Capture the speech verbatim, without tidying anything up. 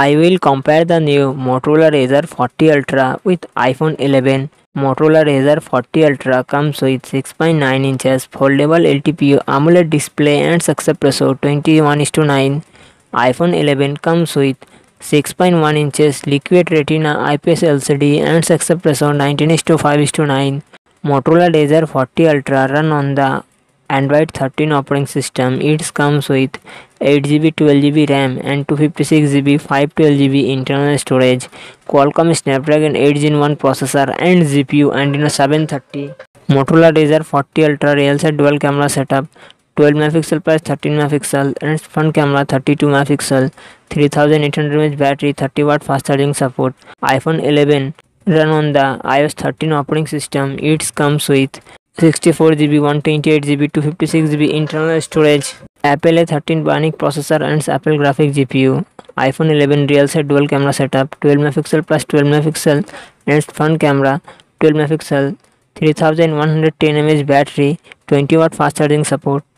I will compare the new Motorola Razr forty Ultra with iPhone eleven. Motorola Razr forty Ultra comes with six point nine inches foldable L T P U AMOLED display and success ratio twenty-one is to nine. iPhone eleven comes with six point one inches liquid retina I P S L C D and success ratio nineteen is to five is to nine. Motorola Razr forty Ultra run on the Android thirteen operating system. It comes with eight G B, twelve G B RAM and two fifty-six G B, five hundred twelve G B internal storage, Qualcomm Snapdragon eight gen one processor and G P U Adreno seven thirty. Motorola Razr forty Ultra real set dual camera setup, twelve megapixel plus thirteen megapixel and front camera thirty-two megapixel, three thousand eight hundred milliamp hour battery, thirty watt fast charging support. iPhone eleven run on the iOS thirteen operating system. It comes with sixty-four G B, one twenty-eight G B, two fifty-six G B internal storage, Apple A thirteen Bionic processor and Apple Graphics G P U. iPhone eleven real set dual camera setup, twelve megapixel plus twelve megapixel and front camera twelve megapixel, three thousand one hundred ten milliamp hour battery, twenty watt fast charging support.